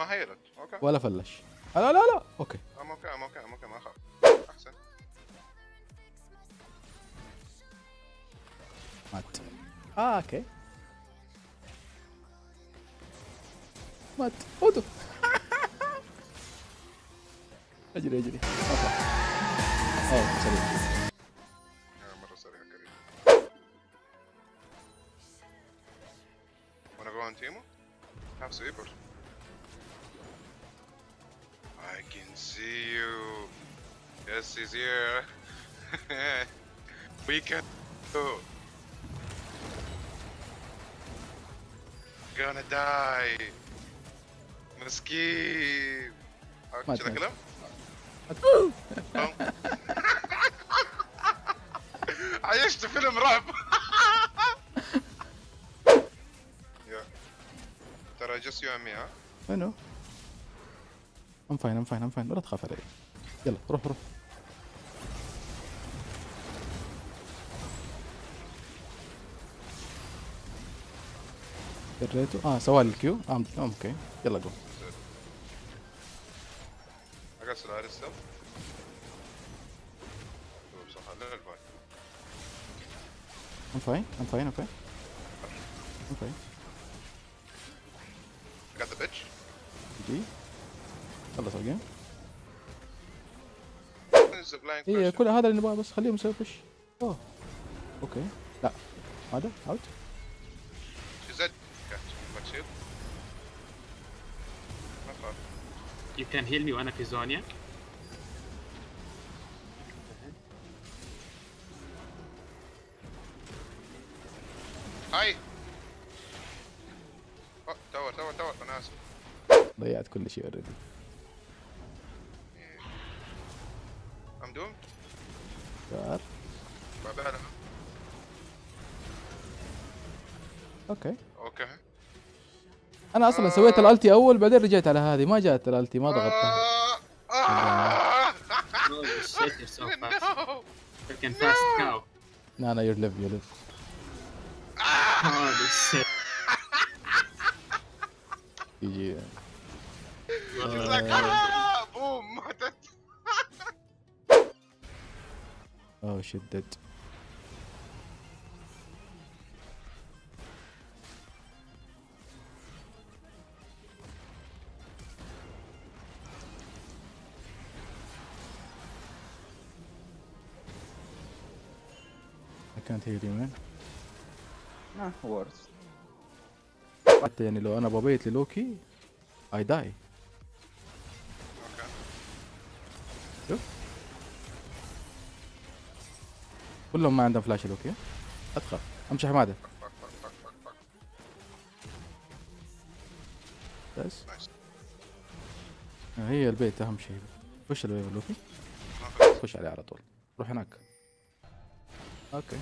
ما هيرد. اوكي ولا فلش. لا لا لا اوكي. اوكي ما اخاف. احسن. مات. اوكي. مات. اوتو. اجري اجري. اطلع. اوه سريع. مرة سريع كريم. وانا جوان تيمو؟ Have sweeper. I can see you. Yes, he's here. We can go. Gonna die. Mesquite. Should I kill him? No. عايشت فيلم رعب. Tara, just you and me, huh? I know. I'm fine. لا تخاف علي. يلا روح. دريته. سوالي الكيو. اوكي. يلا جو. I got Solaris still. I'm fine. I got the bitch. GG. خلص الجيم. ايه كل هذا اللي نبغاه بس خليهم يسوي بوش. اوه. اوكي. لا. هذا اوت. You can heal me وانا في زونيا. هاي. تور انا اسف ضيعت كل شيء اوريدي. ام دوم صار بعدها. اوكي انا اصلا سويت الالتي اول بعدين رجعت على هذه ما جات الالتي ما ضغطتها. No you live. Yeah. She's like, ah, boom. Oh shit, dead. I can't hear you, man. Nah, worse. حتى يعني لو انا ببيت للوكي اي داي. شوف كلهم ما عندهم فلاش لوكي. ادخل امشي حماده بس. هي البيت اهم شيء. خش البيت لوكي خش عليه على طول. روح هناك. اوكي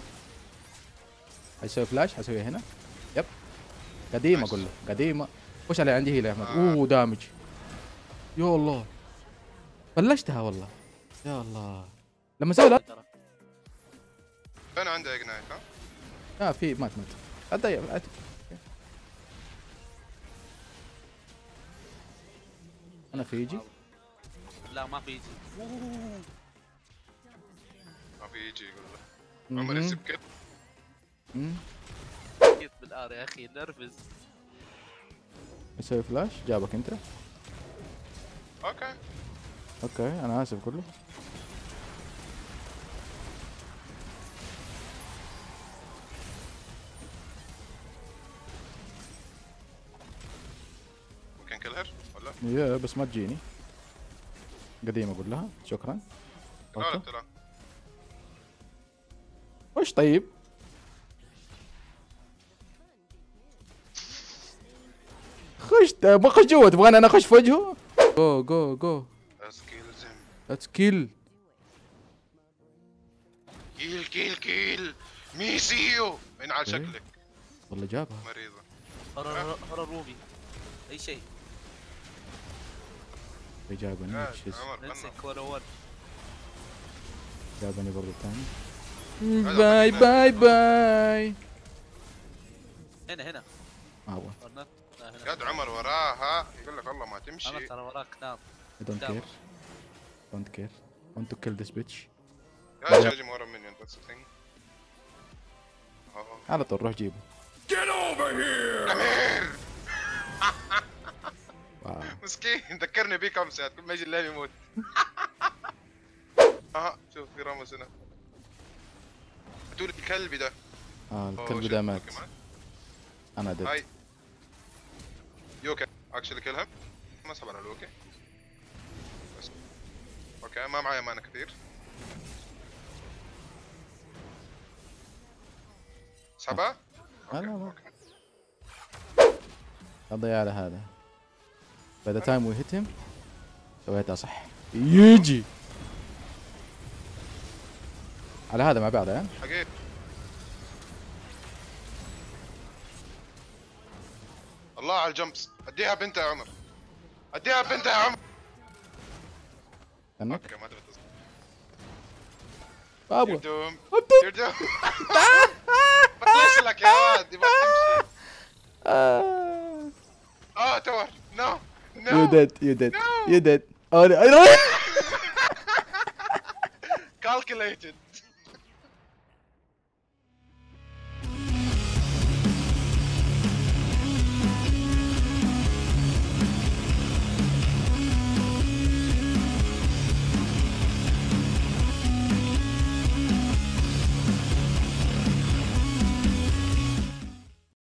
حيسوي فلاش حيسوي هنا. يب قديمه اقول له قديمه. خش علي عندي هيل يا احمد. اوه دامج يا الله بلشتها والله يا الله لما سوي لا انا عندي اجنايت. ها في مات اتضيع. انا في يجي لا ما في يجي يقول له عمري سبكت بالار يا اخي نرفز. يسوي فلاش جابك انت. اوكي انا اسف كله. ممكن كلهر ولا؟ يا بس ما تجيني. قديمه اقول لها شكرا. لا وش طيب؟ خشت ما اخش جوا. تبغاني انا اخش في وجهه؟ جو ليتس كيل كيل ميسيو من على شكلك والله جابها مريضه. هرا روبي اي شيء جابني. نسك ولا ون جابني برضه ثاني. باي. هنا ما ابغى. قاعد عمر وراها يقول لك والله ما تمشي. عمر ترى وراك نام. I don't care. Don't care. Want to kill this bitch. Yeah, charge him or a minion. That's the thing. على طول روح جيبه. Get over here. مسكين ذكرني بيك امس كل ما يجي الليل يموت. اها شوف في راموس هنا. بتقول الكلب ده. الكلب ده مات. انا ديت. هاي. You can actually kill him. ما اسحب على لوكي. اوكي ما معايا مانا كثير. اسحبها؟ لا اضيع على هذا. By the time we hit him سويتها صح. يجي على هذا مع بعض يعني. حقيقي. الله على الجمبس. اديها بنتها يا عمر. اديها بنتها يا عمر. اوكي ما تبي تصدق. بابا. يردوم. يردوم. بطلش لك يا واد. ما تمشي. تور. نو. No. You did, you did, no. You did. Oh, no. Calculated.